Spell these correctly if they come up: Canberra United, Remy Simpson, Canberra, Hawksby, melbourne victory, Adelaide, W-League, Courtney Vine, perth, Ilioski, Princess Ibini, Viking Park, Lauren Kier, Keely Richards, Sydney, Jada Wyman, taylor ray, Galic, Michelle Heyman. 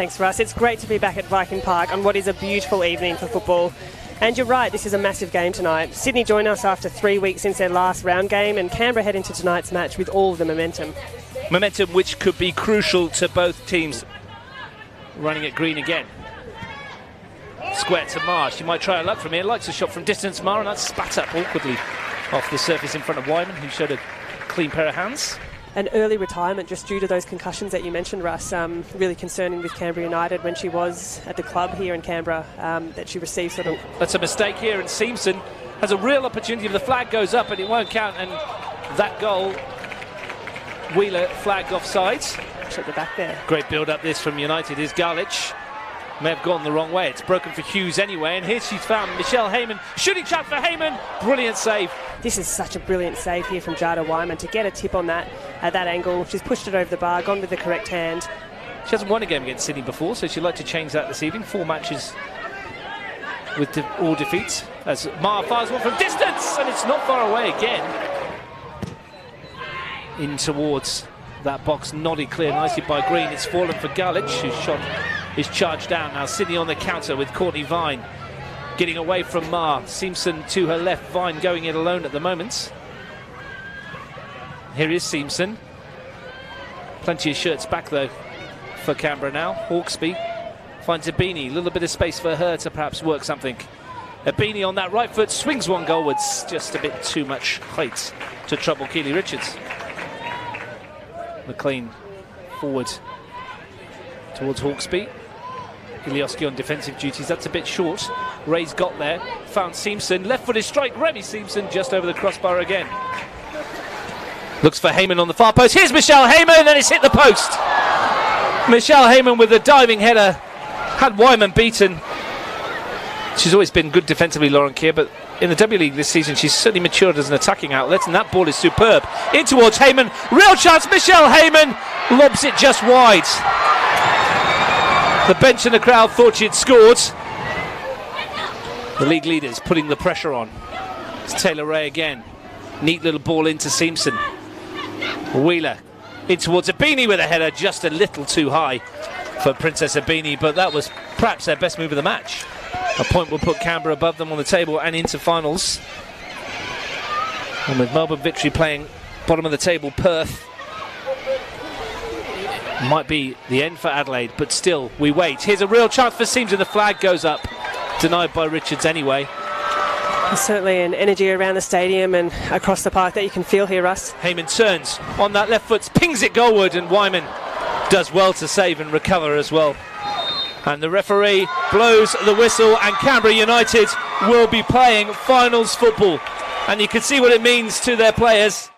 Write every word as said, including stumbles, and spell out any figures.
Thanks, Russ. It's great to be back at Viking Park on what is a beautiful evening for football. And you're right, this is a massive game tonight. Sydney join us after three weeks since their last round game, and Canberra head into tonight's match with all the momentum. Momentum which could be crucial to both teams. Running at Green again. Square to Marsh. She might try her luck from here. Likes a shot from distance, Mar, and that's spat up awkwardly off the surface in front of Wyman, who showed a clean pair of hands. An early retirement just due to those concussions that you mentioned, Russ. Um, really concerning with Canberra United when she was at the club here in Canberra, um, that she received sort of... That's a mistake here, and Simpson has a real opportunity. The flag goes up and it won't count, and that goal, Wheeler flagged offsides. At the back there. Great build-up this from United. Is Galic. May have gone the wrong way. It's broken for Hughes anyway, and here she's found Michelle Heyman. Shooting shot for Heyman. Brilliant save. This is such a brilliant save here from Jada Wyman to get a tip on that at that angle. She's pushed it over the bar, gone with the correct hand. She hasn't won a game against Sydney before, so she'd like to change that this evening. Four matches with de all defeats. As Maher fires one from distance, and it's not far away again. In towards that box, nodded clear nicely by Green. It's fallen for Galic, whose shot is charged down. Now Sydney on the counter with Courtney Vine getting away from Maher. Simpson to her left, Vine going it alone at the moment. Here is Simpson. Plenty of shirts back though for Canberra now. Hawksby finds Ibini. A little bit of space for her to perhaps work something. Ibini on that right foot swings one goalwards. Just a bit too much height to trouble Keely Richards. McLean forward towards Hawksby. Ilioski on defensive duties. That's a bit short. Ray's got there. Found Simpson. Left-footed strike. Remy Simpson just over the crossbar again. Looks for Heyman on the far post. Here's Michelle Heyman, and it's hit the post. Michelle Heyman with a diving header. Had Wyman beaten. She's always been good defensively, Lauren Kier, but in the W League this season, she's certainly matured as an attacking outlet, and that ball is superb. In towards Heyman. Real chance. Michelle Heyman lobs it just wide. The bench and the crowd thought she'd scored. The league leaders putting the pressure on. It's Taylor Ray again. Neat little ball into Simpson. Wheeler in towards Ibini with a header just a little too high for Princess Ibini, but that was perhaps their best move of the match. A point will put Canberra above them on the table and into finals. And with Melbourne Victory playing bottom of the table, Perth, might be the end for Adelaide, but still, we wait. Here's a real chance for Seams, and the flag goes up. Denied by Richards anyway. There's certainly an energy around the stadium and across the park that you can feel here, Russ. Heyman turns on that left foot, pings it goalward, and Wyman does well to save and recover as well. And the referee blows the whistle, and Canberra United will be playing finals football. And you can see what it means to their players.